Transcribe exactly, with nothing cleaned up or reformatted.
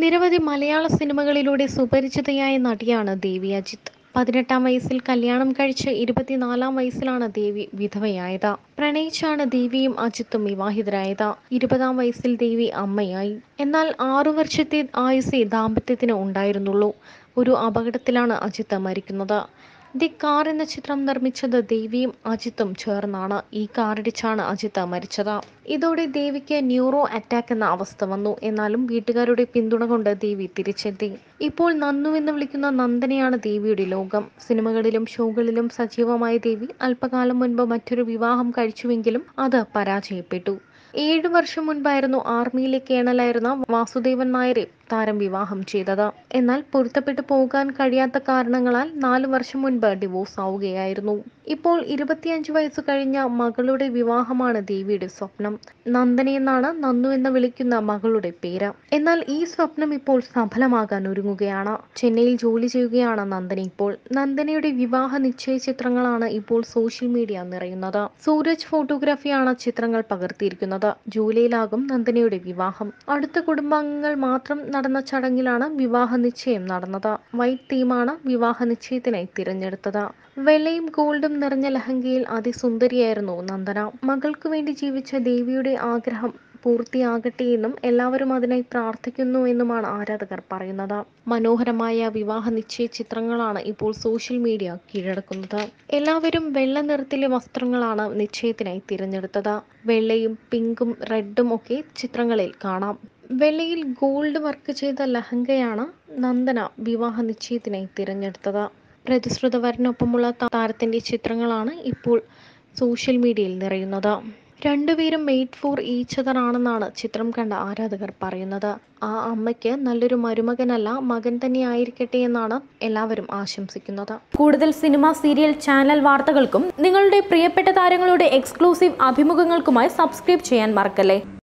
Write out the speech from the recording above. നിരവധി മലയാള സിനിമകളിലൂടെ സുപരിചിതയായ നടിയാണ് ദേവി അജിത്ത്. പതിനെട്ടാം വയസ്സിൽ കല്യാണം കഴിച്ച് ഇരുപത്തിനാലാം വയസ്സിലാണ് ദേവി വിധവയായത്. പ്രണയിച്ചാണ് ദേവിയും അജിത്തും വിവാഹിതരായത്. ഇരുപതാം വയസ്സിൽ ദേവി അമ്മയായി. എന്നാൽ ആറു വർഷത്തെ ആയുസേ ദാമ്പത്യത്തിന് ഉണ്ടായിരുന്നുള്ളൂ. ഒരു അപകടത്തിലാണ് അജിത്ത് മരിക്കുന്നത്. ദി കാർ എന്ന ചിത്രം നിർമ്മിച്ചത് ദേവിയും അജിത്തും ചേർന്നാണ്. ഈ കാറിടിച്ചാണ് അജിത്ത് മരിച്ചത്. ഇതോടെ ദേവിക്ക് ന്യൂറോ അറ്റാക്ക് എന്ന അവസ്ഥ വന്നു. എന്നാലും വീട്ടുകാരുടെ പിന്തുണ കൊണ്ട് ദേവി തിരിച്ചെത്തി. ഇപ്പോൾ നന്നു എന്ന് വിളിക്കുന്ന നന്ദനെയാണ് ദേവിയുടെ ലോകം. സിനിമകളിലും ഷോകളിലും സജീവമായ ദേവി അല്പകാലം മുൻപ് മറ്റൊരു വിവാഹം കഴിച്ചുവെങ്കിലും അത് പരാജയപ്പെട്ടു. ഏഴു വർഷം മുൻപായിരുന്നു ആർമിയിലെ കേണലായിരുന്ന വാസുദേവൻ നായരെ താരം വിവാഹം ചെയ്തത്. എന്നാൽ പൊരുത്തപ്പെട്ടു പോകാൻ കഴിയാത്ത കാരണങ്ങളാൽ നാലു വർഷം മുൻപ് ഡിവോഴ്സ് ആവുകയായിരുന്നു. ഇപ്പോൾ ഇരുപത്തിയഞ്ച് വയസ്സ് കഴിഞ്ഞ മകളുടെ വിവാഹമാണ് ദേവിയുടെ സ്വപ്നം. നന്ദനെന്നാണ് നന്നു എന്ന് വിളിക്കുന്ന മകളുടെ പേര്. എന്നാൽ ഈ സ്വപ്നം ഇപ്പോൾ സഫലമാകാൻ ഒരുങ്ങുകയാണ്. ചെന്നൈയിൽ ജോലി ചെയ്യുകയാണ് നന്ദന ഇപ്പോൾ. നന്ദനയുടെ വിവാഹ നിശ്ചയ ചിത്രങ്ങളാണ് ഇപ്പോൾ സോഷ്യൽ മീഡിയ നിറയുന്നത്. സൂരജ് ഫോട്ടോഗ്രാഫിയാണ് ചിത്രങ്ങൾ പകർത്തിയിരിക്കുന്നത്. ജൂലൈയിലാകും നന്ദനയുടെ വിവാഹം. അടുത്ത കുടുംബാംഗങ്ങൾ മാത്രം നടന്ന ചടങ്ങിലാണ് വിവാഹ നിശ്ചയം നടന്നത്. വൈറ്റ് തീമാണ് വിവാഹ നിശ്ചയത്തിനായി തിരഞ്ഞെടുത്തത്. വെള്ളയും ഗോൾഡും നിറഞ്ഞ ലഹങ്കയിൽ അതിസുന്ദരിയായിരുന്നു നന്ദന. മകൾക്ക് വേണ്ടി ജീവിച്ച ദേവിയുടെ ആഗ്രഹം പൂർത്തിയാകട്ടെ എന്നും എല്ലാവരും അതിനായി പ്രാർത്ഥിക്കുന്നു എന്നുമാണ് ആരാധകർ പറയുന്നത്. മനോഹരമായ വിവാഹ നിശ്ചയ ചിത്രങ്ങളാണ് ഇപ്പോൾ സോഷ്യൽ മീഡിയ കീഴടക്കുന്നത്. എല്ലാവരും വെള്ള നിറത്തിലെ വസ്ത്രങ്ങളാണ് നിശ്ചയത്തിനായി തിരഞ്ഞെടുത്തത്. വെള്ളയും പിങ്കും റെഡും ഒക്കെ ചിത്രങ്ങളിൽ കാണാം. വെള്ളയിൽ ഗോൾഡ് വർക്ക് ചെയ്ത ലഹങ്കയാണ് നന്ദന വിവാഹ നിശ്ചയത്തിനായി തിരഞ്ഞെടുത്തത്. പ്രതിശ്രുത വരനൊപ്പമുള്ള താരത്തിന്റെ ചിത്രങ്ങളാണ് ഇപ്പോൾ സോഷ്യൽ മീഡിയയിൽ നിറയുന്നത്. രണ്ടുപേരും മെയ്ഡ് ഫോർ ഈച്ച് അതർ ആണെന്നാണ് ചിത്രം കണ്ട ആരാധകർ പറയുന്നത്. ആ അമ്മയ്ക്ക് നല്ലൊരു മരുമകനല്ല മകൻ തന്നെ ആയിരിക്കട്ടെ എന്നാണ് എല്ലാവരും ആശംസിക്കുന്നത്. കൂടുതൽ സിനിമ, സീരിയൽ, ചാനൽ വാർത്തകൾക്കും നിങ്ങളുടെ പ്രിയപ്പെട്ട താരങ്ങളുടെ എക്സ്ക്ലൂസീവ് അഭിമുഖങ്ങൾക്കുമായി സബ്സ്ക്രൈബ് ചെയ്യാൻ മറക്കല്ലേ.